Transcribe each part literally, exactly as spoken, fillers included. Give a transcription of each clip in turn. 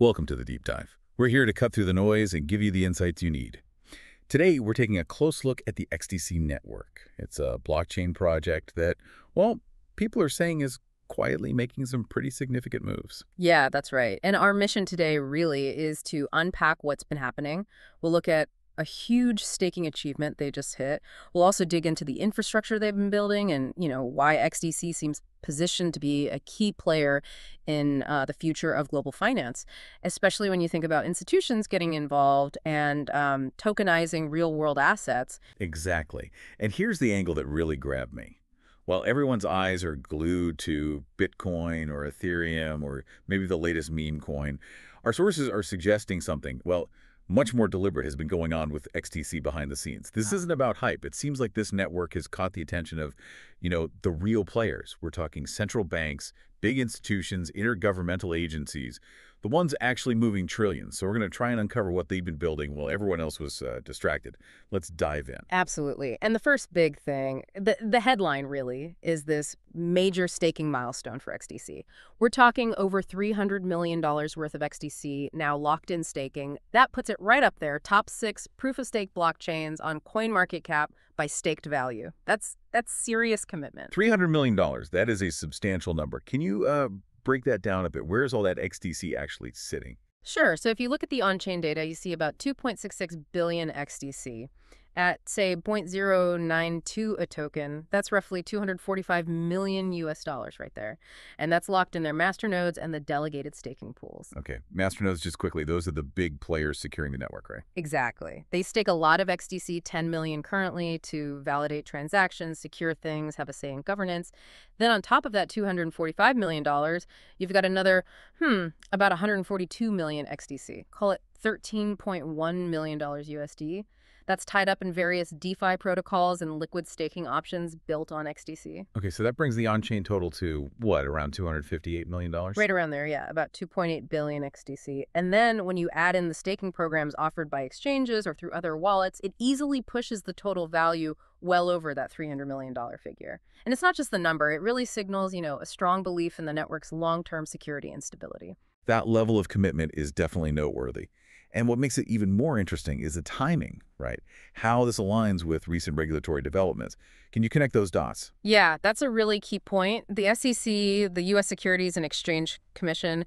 Welcome to the Deep Dive. We're here to cut through the noise and give you the insights you need. Today, we're taking a close look at the X D C Network. It's a blockchain project that, well, people are saying is quietly making some pretty significant moves. Yeah, that's right. And our mission today really is to unpack what's been happening. We'll look at a huge staking achievement they just hit. We'll also dig into the infrastructure they've been building and, you know, why X D C seems positioned to be a key player in uh, the future of global finance, especially when you think about institutions getting involved and um, tokenizing real-world assets. Exactly. And here's the angle that really grabbed me. While everyone's eyes are glued to Bitcoin or Ethereum or maybe the latest meme coin, our sources are suggesting something, well, much more deliberate has been going on with X D C behind the scenes. This isn't about hype. It seems like this network has caught the attention of, you know, the real players. We're talking central banks, big institutions, intergovernmental agencies, the ones actually moving trillions. So we're going to try and uncover what they've been building while everyone else was uh, distracted. Let's dive in. Absolutely. And the first big thing, the, the headline really, is this major staking milestone for X D C. We're talking over three hundred million dollars worth of X D C now locked in staking. That puts it right up there, top six proof-of-stake blockchains on CoinMarketCap by staked value. That's that's serious commitment. three hundred million dollars. That is a substantial number. Can you uh, break that down a bit? Where is all that X D C actually sitting? Sure. So if you look at the on-chain data, you see about two point six six billion X D C. At, say, zero point zero nine two a token, that's roughly two hundred forty-five million U S dollars right there. And that's locked in their masternodes and the delegated staking pools. Okay. Masternodes, just quickly, those are the big players securing the network, right? Exactly. They stake a lot of X D C, ten million currently, to validate transactions, secure things, have a say in governance. Then on top of that two hundred forty-five million dollars, you've got another, hmm, about one hundred forty-two million X D C. Call it thirteen point one million dollars U S D. That's tied up in various DeFi protocols and liquid staking options built on X D C. Okay, so that brings the on-chain total to, what, around two hundred fifty-eight million dollars? Right around there, yeah, about two point eight billion dollars X D C. And then when you add in the staking programs offered by exchanges or through other wallets, it easily pushes the total value well over that three hundred million dollars figure. And it's not just the number. It really signals, you know, a strong belief in the network's long-term security and stability. That level of commitment is definitely noteworthy. And what makes it even more interesting is the timing, right? How this aligns with recent regulatory developments. Can you connect those dots? Yeah, that's a really key point. The S E C, the U S Securities and Exchange Commission,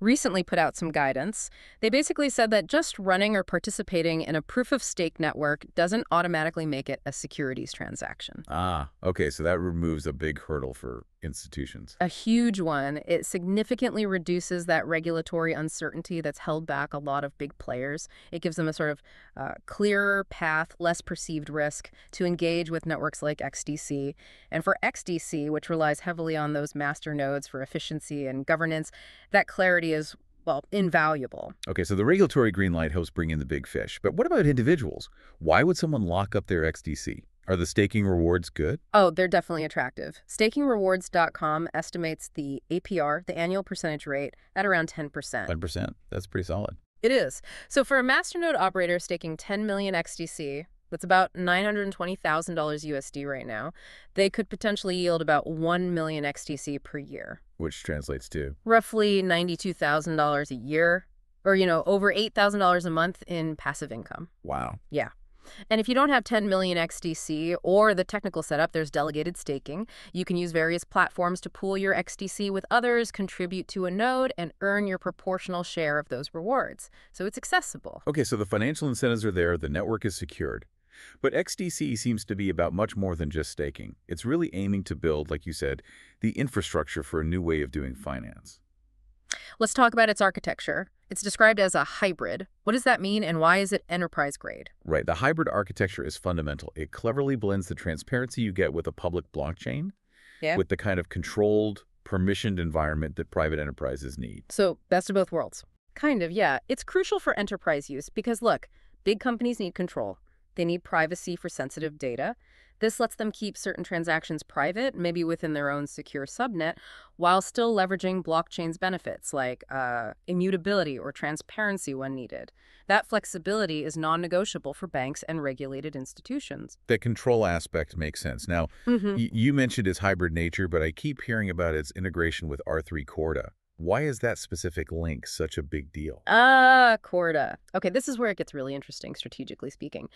recently put out some guidance. They basically said that just running or participating in a proof-of-stake network doesn't automatically make it a securities transaction. Ah, okay, so that removes a big hurdle for institutions. A huge one. It significantly reduces that regulatory uncertainty that's held back a lot of big players. It gives them a sort of uh, clearer path, less perceived risk to engage with networks like X D C. And for X D C, which relies heavily on those master nodes for efficiency and governance, that clarity is, well, invaluable. Okay, so the regulatory green light helps bring in the big fish. But what about individuals? Why would someone lock up their X D C? Are the staking rewards good? Oh, they're definitely attractive. Staking rewards dot com estimates the A P R, the annual percentage rate, at around ten percent. ten percent. That's pretty solid. It is. So for a masternode operator staking ten million X D C, that's about nine hundred twenty thousand dollars U S D right now, they could potentially yield about one million X D C per year. Which translates to? Roughly ninety-two thousand dollars a year, or, you know, over eight thousand dollars a month in passive income. Wow. Yeah. And if you don't have ten million X D C or the technical setup, there's delegated staking. You can use various platforms to pool your X D C with others, contribute to a node, and earn your proportional share of those rewards. So it's accessible. Okay, so the financial incentives are there. The network is secured. But X D C seems to be about much more than just staking. It's really aiming to build, like you said, the infrastructure for a new way of doing finance. Let's talk about its architecture. It's described as a hybrid. What does that mean, and why is it enterprise grade? Right. The hybrid architecture is fundamental. It cleverly blends the transparency you get with a public blockchain, yeah, with the kind of controlled, permissioned environment that private enterprises need. So best of both worlds. Kind of, yeah. It's crucial for enterprise use because, look, big companies need control. They need privacy for sensitive data. This lets them keep certain transactions private, maybe within their own secure subnet, while still leveraging blockchain's benefits like uh, immutability or transparency when needed. That flexibility is non-negotiable for banks and regulated institutions. The control aspect makes sense. Now, mm-hmm. you mentioned its hybrid nature, but I keep hearing about its integration with R three Corda. Why is that specific link such a big deal? Ah, uh, Corda. Okay, this is where it gets really interesting, strategically speaking.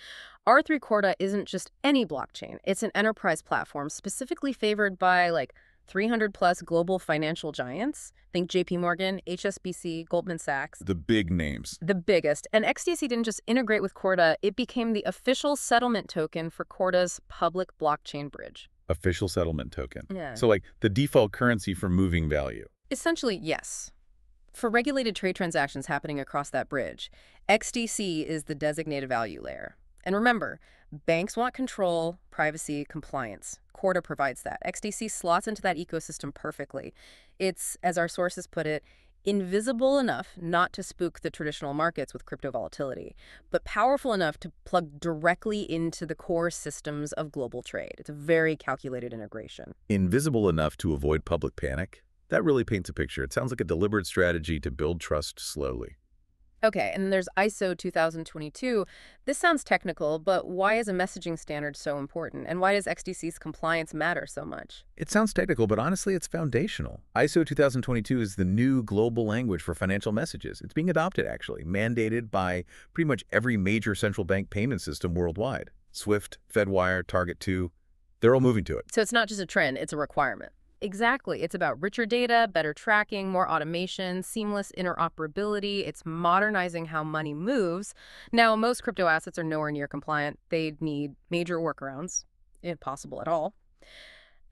R three Corda isn't just any blockchain. It's an enterprise platform specifically favored by like three hundred plus global financial giants. Think J P Morgan, H S B C, Goldman Sachs. The big names. The biggest. And X D C didn't just integrate with Corda. It became the official settlement token for Corda's public blockchain bridge. Official settlement token. Yeah. So like the default currency for moving value. Essentially, yes. For regulated trade transactions happening across that bridge, X D C is the designated value layer. And remember, banks want control, privacy, compliance. Corda provides that. X D C slots into that ecosystem perfectly. It's, as our sources put it, invisible enough not to spook the traditional markets with crypto volatility, but powerful enough to plug directly into the core systems of global trade. It's a very calculated integration. Invisible enough to avoid public panic? That really paints a picture. It sounds like a deliberate strategy to build trust slowly. Okay, and there's I S O two thousand twenty-two. This sounds technical, but why is a messaging standard so important? And why does X D C's compliance matter so much? It sounds technical, but honestly, it's foundational. I S O two thousand twenty-two is the new global language for financial messages. It's being adopted, actually, mandated by pretty much every major central bank payment system worldwide. Swift, Fedwire, Target two, they're all moving to it. So it's not just a trend, it's a requirement. Exactly. It's about richer data, better tracking, more automation, seamless interoperability. It's modernizing how money moves. Now, most crypto assets are nowhere near compliant. They'd need major workarounds, if possible at all.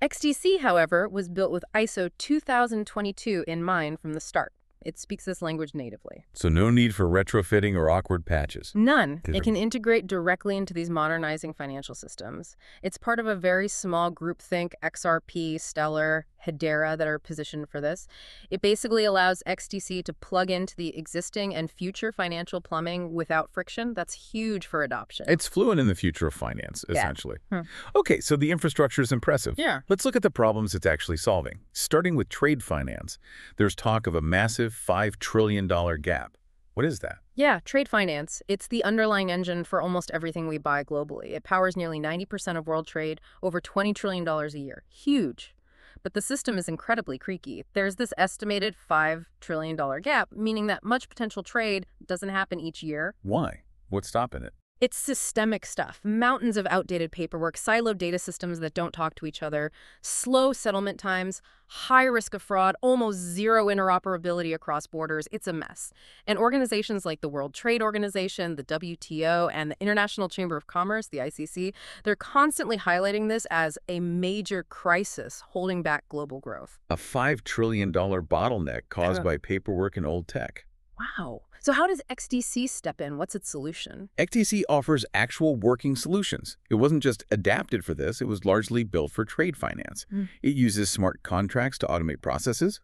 X D C, however, was built with I S O two thousand twenty-two in mind from the start. It speaks this language natively. So no need for retrofitting or awkward patches? None. It can integrate directly into these modernizing financial systems. It's part of a very small groupthink, X R P, Stellar, Hedera, that are positioned for this. It basically allows X D C to plug into the existing and future financial plumbing without friction. That's huge for adoption. It's fluent in the future of finance, essentially. Yeah. Hmm. Okay, so the infrastructure is impressive. Yeah. Let's look at the problems it's actually solving. Starting with trade finance, there's talk of a massive five trillion dollar gap. What is that? Yeah, trade finance. It's the underlying engine for almost everything we buy globally. It powers nearly ninety percent of world trade, over twenty trillion dollars a year. Huge. But the system is incredibly creaky. There's this estimated five trillion dollar gap, meaning that much potential trade doesn't happen each year. Why? What's stopping it? It's systemic stuff. Mountains of outdated paperwork, siloed data systems that don't talk to each other, slow settlement times, high risk of fraud, almost zero interoperability across borders. It's a mess. And organizations like the World Trade Organization, the W T O, and the International Chamber of Commerce, the I C C, they're constantly highlighting this as a major crisis holding back global growth. A five trillion dollar bottleneck caused uh. by paperwork and old tech. Wow. So how does X D C step in? What's its solution? X D C offers actual working solutions. It wasn't just adapted for this. It was largely built for trade finance. Mm. It uses smart contracts to automate processes.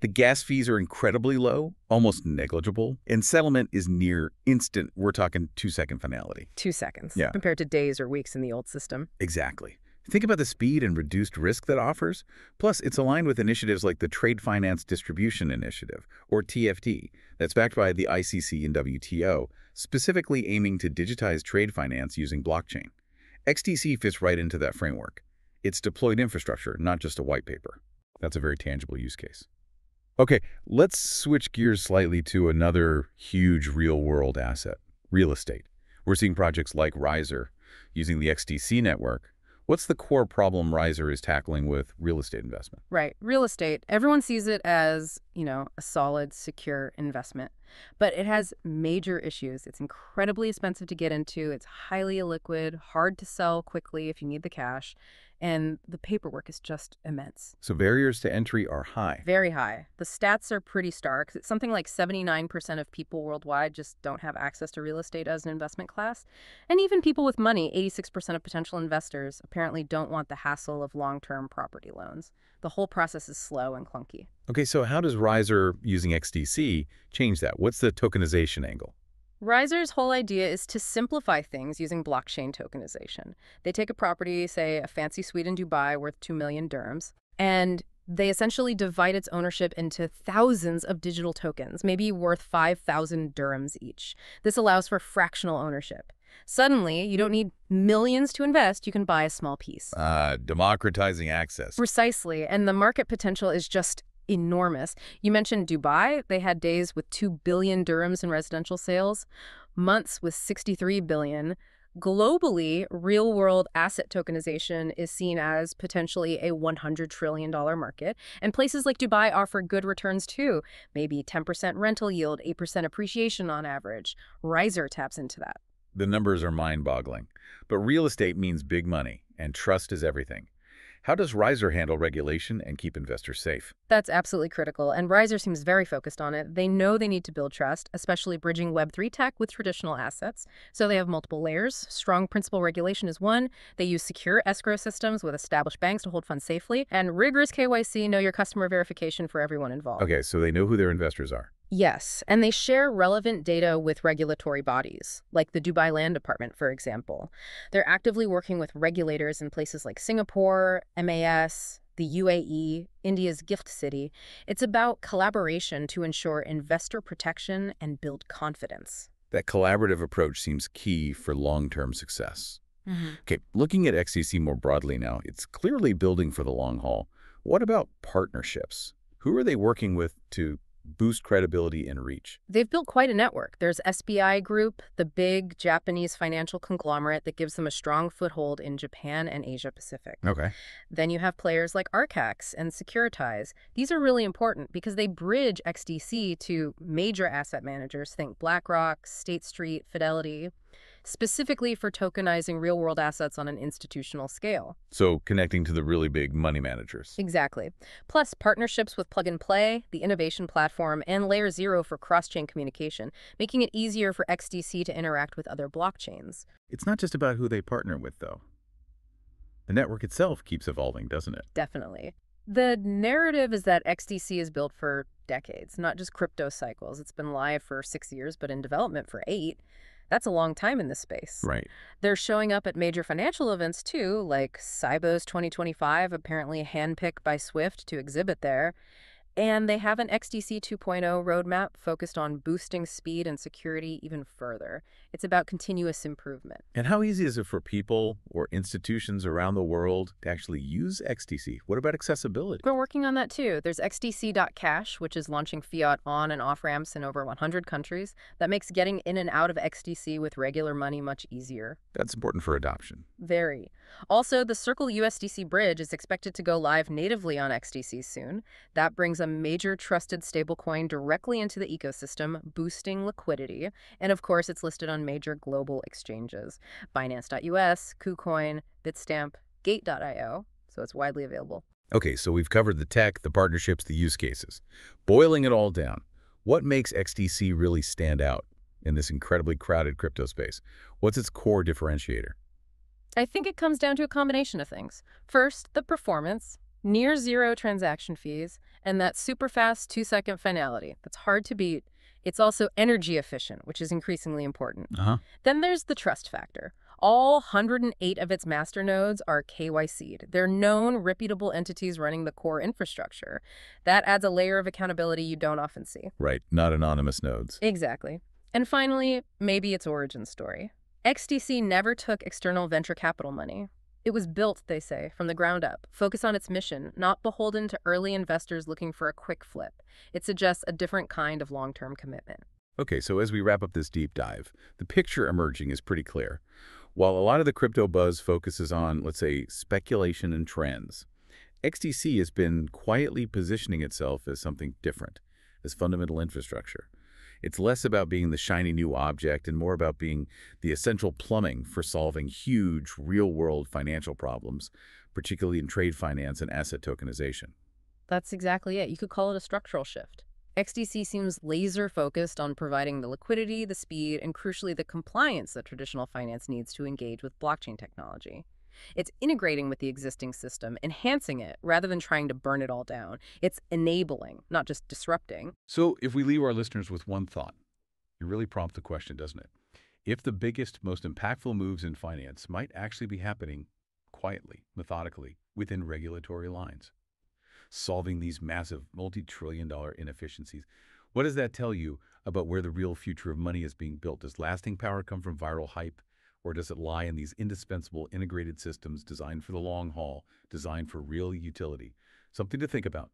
The gas fees are incredibly low, almost negligible, and settlement is near instant. We're talking two-second finality. Two seconds. Yeah. Compared to days or weeks in the old system. Exactly. Think about the speed and reduced risk that offers. Plus, it's aligned with initiatives like the Trade Finance Distribution Initiative, or T F D, that's backed by the I C C and W T O, specifically aiming to digitize trade finance using blockchain. X D C fits right into that framework. It's deployed infrastructure, not just a white paper. That's a very tangible use case. Okay, let's switch gears slightly to another huge real-world asset, real estate. We're seeing projects like Riser using the X D C network. What's the core problem Riser is tackling with real estate investment? Right. Real estate. Everyone sees it as, you know, a solid, secure investment. But it has major issues. It's incredibly expensive to get into. It's highly illiquid, hard to sell quickly if you need the cash. And the paperwork is just immense. So barriers to entry are high. Very high. The stats are pretty stark. It's something like seventy-nine percent of people worldwide just don't have access to real estate as an investment class. And even people with money, eighty-six percent of potential investors apparently don't want the hassle of long-term property loans. The whole process is slow and clunky. Okay, so how does Riser using X D C change that? What's the tokenization angle? Riser's whole idea is to simplify things using blockchain tokenization. They take a property, say a fancy suite in Dubai worth two million dirhams, and they essentially divide its ownership into thousands of digital tokens, maybe worth five thousand dirhams each. This allows for fractional ownership. Suddenly, you don't need millions to invest. You can buy a small piece. Uh, democratizing access. Precisely. And the market potential is just enormous. You mentioned Dubai. They had days with two billion dirhams in residential sales, months with sixty-three billion. Globally, real-world asset tokenization is seen as potentially a one hundred trillion dollar market, and places like Dubai offer good returns too, maybe ten percent rental yield, eight percent appreciation on average. Riser taps into that. The numbers are mind-boggling, but real estate means big money, and trust is everything. How does Riser handle regulation and keep investors safe? That's absolutely critical, and Riser seems very focused on it. They know they need to build trust, especially bridging web three tech with traditional assets. So they have multiple layers. Strong principal regulation is one. They use secure escrow systems with established banks to hold funds safely, and rigorous K Y C, know your customer verification, for everyone involved. Okay, so they know who their investors are. Yes, and they share relevant data with regulatory bodies, like the Dubai Land Department, for example. They're actively working with regulators in places like Singapore, M A S, the U A E, India's gift city. It's about collaboration to ensure investor protection and build confidence. That collaborative approach seems key for long-term success. Mm-hmm. Okay, looking at X D C more broadly now, it's clearly building for the long haul. What about partnerships? Who are they working with to boost credibility and reach? They've built quite a network. There's S B I Group, the big Japanese financial conglomerate that gives them a strong foothold in Japan and Asia Pacific. Okay. Then you have players like Arcax and Securitize. These are really important because they bridge X D C to major asset managers. Think BlackRock, State Street, Fidelity, specifically for tokenizing real-world assets on an institutional scale. So connecting to the really big money managers. Exactly. Plus partnerships with Plug and Play, the innovation platform, and Layer Zero for cross-chain communication, making it easier for X D C to interact with other blockchains. It's not just about who they partner with, though. The network itself keeps evolving, doesn't it? Definitely. The narrative is that X D C is built for decades, not just crypto cycles. It's been live for six years, but in development for eight. That's a long time in this space. Right. They're showing up at major financial events too, like Sibos twenty twenty-five, apparently handpicked by Swift to exhibit there. And they have an X D C two point oh roadmap focused on boosting speed and security even further. It's about continuous improvement. And how easy is it for people or institutions around the world to actually use X D C? What about accessibility? We're working on that too. There's X D C dot cash, which is launching fiat on and off ramps in over one hundred countries. That makes getting in and out of X D C with regular money much easier. That's important for adoption. Very. Also, the Circle U S D C bridge is expected to go live natively on X D C soon. That brings a major trusted stablecoin directly into the ecosystem, boosting liquidity. And of course, it's listed on major global exchanges. Binance dot U S, KuCoin, Bitstamp, Gate dot I O, so it's widely available. Okay, so we've covered the tech, the partnerships, the use cases. Boiling it all down, what makes X D C really stand out in this incredibly crowded crypto space? What's its core differentiator? I think it comes down to a combination of things. First, the performance. Near zero transaction fees, and that super fast two-second finality. That's hard to beat. It's also energy efficient, which is increasingly important. Uh-huh. Then there's the trust factor. All one hundred eight of its master nodes are K Y C'd. They're known, reputable entities running the core infrastructure. That adds a layer of accountability you don't often see. Right, not anonymous nodes. Exactly. And finally, maybe its origin story. X D C never took external venture capital money. It was built, they say, from the ground up. Focus on its mission, not beholden to early investors looking for a quick flip. It suggests a different kind of long-term commitment. Okay, so as we wrap up this deep dive, the picture emerging is pretty clear. While a lot of the crypto buzz focuses on, let's say, speculation and trends, X D C has been quietly positioning itself as something different, as fundamental infrastructure. It's less about being the shiny new object and more about being the essential plumbing for solving huge real-world financial problems, particularly in trade finance and asset tokenization. That's exactly it. You could call it a structural shift. X D C seems laser-focused on providing the liquidity, the speed, and crucially the compliance that traditional finance needs to engage with blockchain technology. It's integrating with the existing system, enhancing it, rather than trying to burn it all down. It's enabling, not just disrupting. So if we leave our listeners with one thought, you really prompt the question, doesn't it? If the biggest, most impactful moves in finance might actually be happening quietly, methodically, within regulatory lines, solving these massive multi-trillion dollar inefficiencies, what does that tell you about where the real future of money is being built? Does lasting power come from viral hype? Or does it lie in these indispensable integrated systems designed for the long haul, designed for real utility? Something to think about.